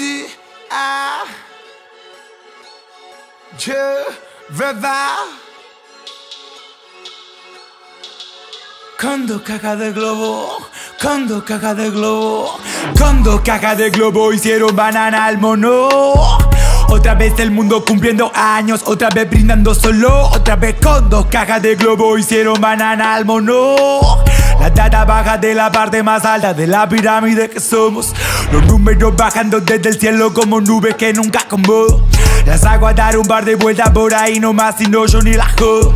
YSY A. Je revive. Cuando caga de globo, cuando caga de globo, cuando caga de globo hicieron banana al mono. Otra vez el mundo cumpliendo años, otra vez brindando solo, otra vez con dos cajas de globo hicieron banana al mono. La data baja de la parte más alta de la pirámide que somos. Los números bajando desde el cielo como nubes que nunca acomodo. Las hago a dar un par de vueltas por ahí nomás y no yo ni la jodo.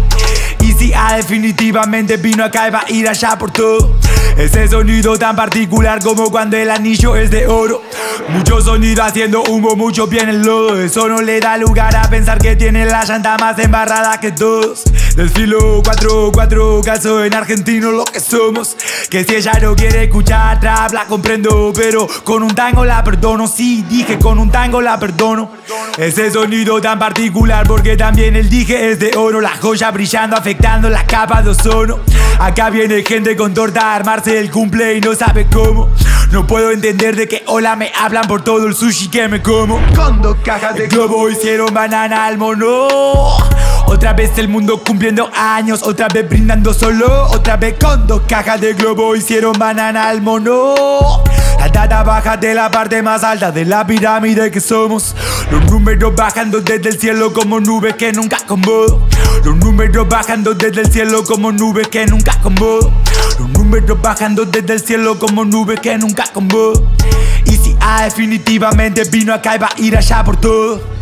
Easy A definitivamente vino acá y va a ir allá por todo. Ese sonido tan particular como cuando el anillo es de oro. Mucho sonido haciendo humo, mucho pie en el lodo. Eso no le da lugar a pensar que tiene la llanta más embarrada que todos. Desfilo 4-4, caso en argentino lo que somos. Que si ella no quiere escuchar trap la comprendo, pero con un tango la perdono. Sí, dije con un tango la perdono. Ese sonido tan particular porque también el dije es de oro. La joya brillando afectando las capas de ozono. Acá viene gente con torta a armarse el cumple y no sabe cómo. No puedo entender de qué hola me hablan por todo el sushi que me como. Con dos cajas de globo hicieron banana al mono. Otra vez el mundo cumpliendo años, otra vez brindando solo, otra vez con dos cajas de globo hicieron banana al mono. La data baja de la parte más alta de la pirámide que somos. Los números bajando desde el cielo como nubes que nunca acomodo. Los números bajando desde el cielo como nubes que nunca acomodo. Los números bajando desde el cielo como nubes que nunca acomodo. YSY A definitivamente vino acá y va a ir allá por todo.